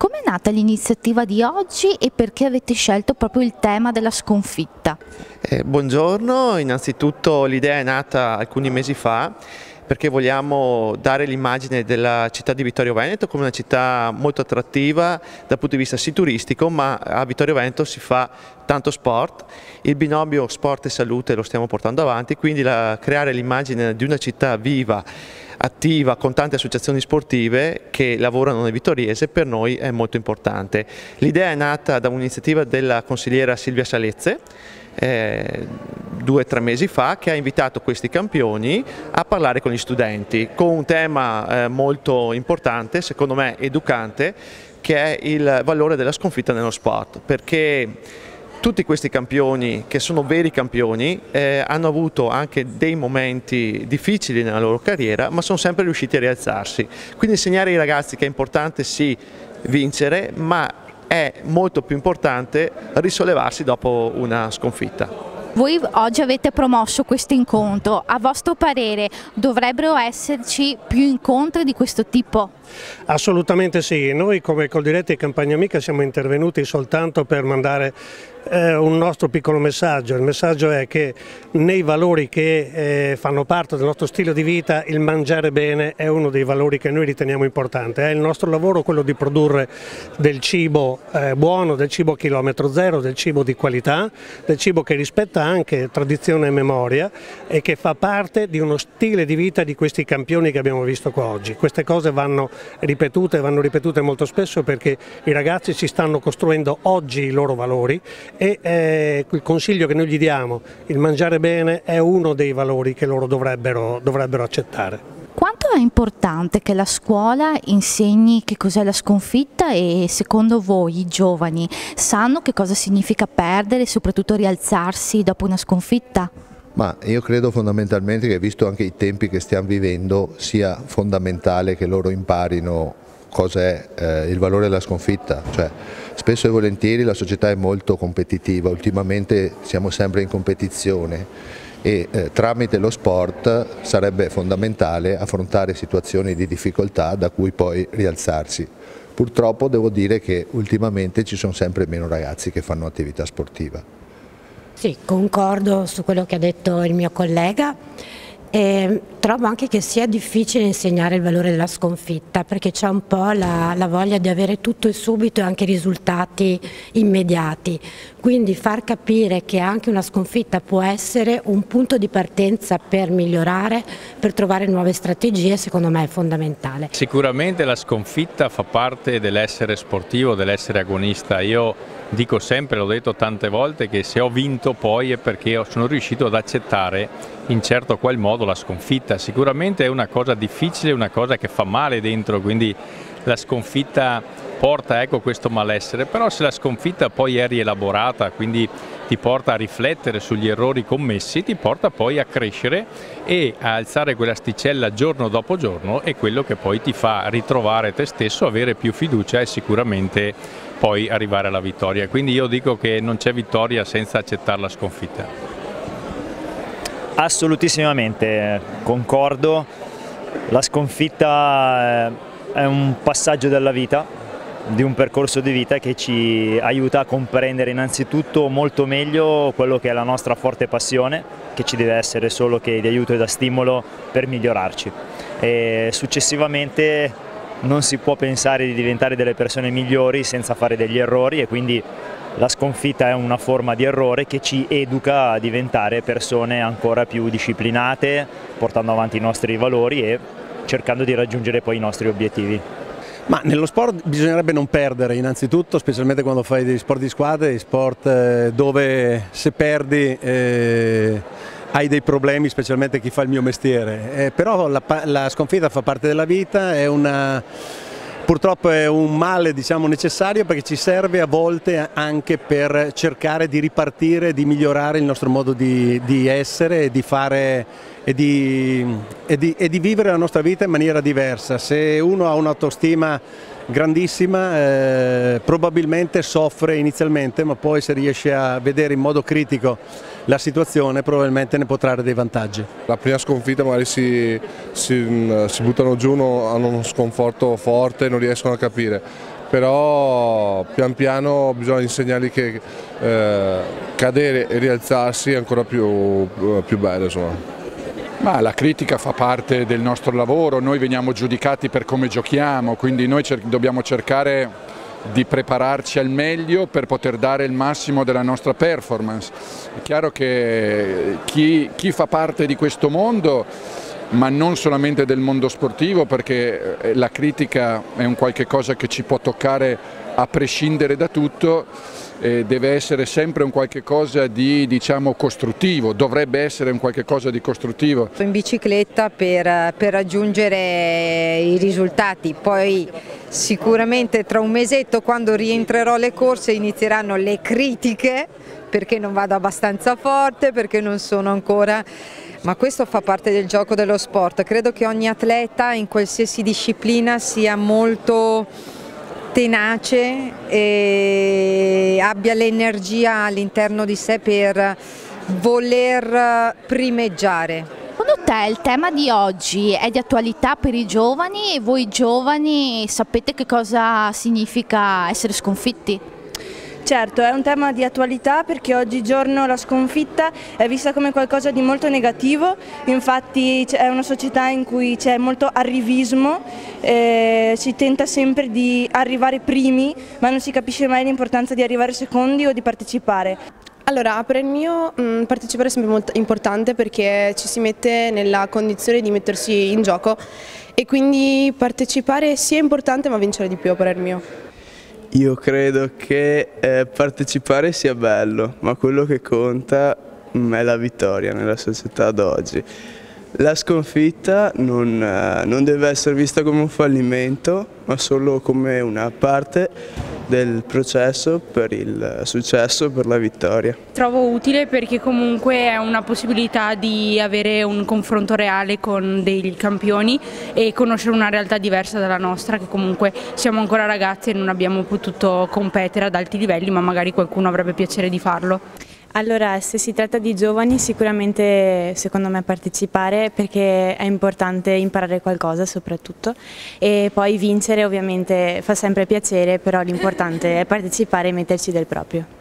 Com'è nata l'iniziativa di oggi e perché avete scelto proprio il tema della sconfitta? Buongiorno, innanzitutto l'idea è nata alcuni mesi fa perché vogliamo dare l'immagine della città di Vittorio Veneto come una città molto attrattiva dal punto di vista sì turistico, ma a Vittorio Veneto si fa tanto sport, il binomio sport e salute lo stiamo portando avanti, quindi creare l'immagine di una città viva, attiva, con tante associazioni sportive che lavorano nel Vittoriese per noi è molto importante. L'idea è nata da un'iniziativa della consigliera Silvia Salesze, 2 o 3 mesi fa, che ha invitato questi campioni a parlare con gli studenti con un tema molto importante, secondo me educante, che è il valore della sconfitta nello sport, perché tutti questi campioni, che sono veri campioni, hanno avuto anche dei momenti difficili nella loro carriera, ma sono sempre riusciti a rialzarsi. Quindi insegnare ai ragazzi che è importante sì vincere, ma è molto più importante risollevarsi dopo una sconfitta. Voi oggi avete promosso questo incontro, a vostro parere dovrebbero esserci più incontri di questo tipo? Assolutamente sì, noi come Coldiretti e Campagna Amica siamo intervenuti soltanto per mandare un nostro piccolo messaggio. Il messaggio è che nei valori che fanno parte del nostro stile di vita il mangiare bene è uno dei valori che noi riteniamo importante, è il nostro lavoro quello di produrre del cibo buono, del cibo a chilometro zero, del cibo di qualità, del cibo che rispetta anche tradizione e memoria e che fa parte di uno stile di vita di questi campioni che abbiamo visto qua oggi. Queste cose vanno ripetute molto spesso perché i ragazzi si stanno costruendo oggi i loro valori e il consiglio che noi gli diamo, il mangiare bene, è uno dei valori che loro dovrebbero accettare. Quanto è importante che la scuola insegni che cos'è la sconfitta e secondo voi i giovani sanno che cosa significa perdere e soprattutto rialzarsi dopo una sconfitta? Ma io credo fondamentalmente che, visto anche i tempi che stiamo vivendo, sia fondamentale che loro imparino cos'è il valore della sconfitta. Cioè, spesso e volentieri la società è molto competitiva, ultimamente siamo sempre in competizione e tramite lo sport sarebbe fondamentale affrontare situazioni di difficoltà da cui poi rialzarsi. Purtroppo devo dire che ultimamente ci sono sempre meno ragazzi che fanno attività sportiva. Sì, concordo su quello che ha detto il mio collega e trovo anche che sia difficile insegnare il valore della sconfitta perché c'è un po' la voglia di avere tutto e subito e anche risultati immediati, quindi far capire che anche una sconfitta può essere un punto di partenza per migliorare, per trovare nuove strategie, secondo me è fondamentale. Sicuramente la sconfitta fa parte dell'essere sportivo, dell'essere agonista. Io dico sempre, l'ho detto tante volte, che se ho vinto poi è perché sono riuscito ad accettare in certo qual modo la sconfitta. Sicuramente è una cosa difficile, una cosa che fa male dentro, quindi la sconfitta porta questo malessere, però se la sconfitta poi è rielaborata, quindi ti porta a riflettere sugli errori commessi, ti porta poi a crescere e a alzare quell'asticella giorno dopo giorno, e quello che poi ti fa ritrovare te stesso, avere più fiducia e sicuramente poi arrivare alla vittoria. Quindi io dico che non c'è vittoria senza accettare la sconfitta. Assolutissimamente, concordo. La sconfitta è un passaggio della vita, di un percorso di vita che ci aiuta a comprendere innanzitutto molto meglio quello che è la nostra forte passione, che ci deve essere solo che di aiuto e da stimolo per migliorarci. E successivamente non si può pensare di diventare delle persone migliori senza fare degli errori, e quindi la sconfitta è una forma di errore che ci educa a diventare persone ancora più disciplinate, portando avanti i nostri valori e cercando di raggiungere poi i nostri obiettivi. Ma nello sport bisognerebbe non perdere innanzitutto, specialmente quando fai degli sport di squadra, degli sport dove se perdi hai dei problemi, specialmente chi fa il mio mestiere, però la sconfitta fa parte della vita, purtroppo è un male, diciamo, necessario, perché ci serve a volte anche per cercare di ripartire, di migliorare il nostro modo di essere e di fare e di vivere la nostra vita in maniera diversa. Se uno ha un'autostima grandissima, probabilmente soffre inizialmente, ma poi se riesce a vedere in modo critico la situazione probabilmente ne può trarre dei vantaggi. La prima sconfitta magari si buttano giù, hanno uno sconforto forte e non riescono a capire. però pian piano bisogna insegnargli che cadere e rialzarsi è ancora più bello, insomma. Ma la critica fa parte del nostro lavoro, noi veniamo giudicati per come giochiamo, quindi noi dobbiamo cercare di prepararci al meglio per poter dare il massimo della nostra performance. È chiaro che chi fa parte di questo mondo, ma non solamente del mondo sportivo, perché la critica è un qualche cosa che ci può toccare a prescindere da tutto, deve essere sempre un qualche cosa di, diciamo, costruttivo, dovrebbe essere un qualche cosa di costruttivo. In bicicletta per raggiungere i risultati, poi sicuramente tra un mesetto, quando rientrerò le corse, inizieranno le critiche perché non vado abbastanza forte, perché non sono ancora... Ma questo fa parte del gioco dello sport. Credo che ogni atleta in qualsiasi disciplina sia molto... tenace e abbia l'energia all'interno di sé per voler primeggiare. Secondo te il tema di oggi è di attualità per i giovani e voi giovani sapete che cosa significa essere sconfitti? Certo, è un tema di attualità perché oggigiorno la sconfitta è vista come qualcosa di molto negativo, infatti è una società in cui c'è molto arrivismo, si tenta sempre di arrivare primi, ma non si capisce mai l'importanza di arrivare secondi o di partecipare. Allora, per il mio partecipare è sempre molto importante perché ci si mette nella condizione di mettersi in gioco e quindi partecipare sia importante ma vincere di più, per il mio. Io credo che partecipare sia bello, ma quello che conta è la vittoria nella società d'oggi. La sconfitta non deve essere vista come un fallimento, ma solo come una parte del processo per il successo, per la vittoria. Trovo utile perché comunque è una possibilità di avere un confronto reale con dei campioni e conoscere una realtà diversa dalla nostra, che comunque siamo ancora ragazze e non abbiamo potuto competere ad alti livelli, ma magari qualcuno avrebbe piacere di farlo. Allora, se si tratta di giovani, sicuramente secondo me partecipare perché è importante imparare qualcosa soprattutto, e poi vincere ovviamente fa sempre piacere, però l'importante è partecipare e metterci del proprio.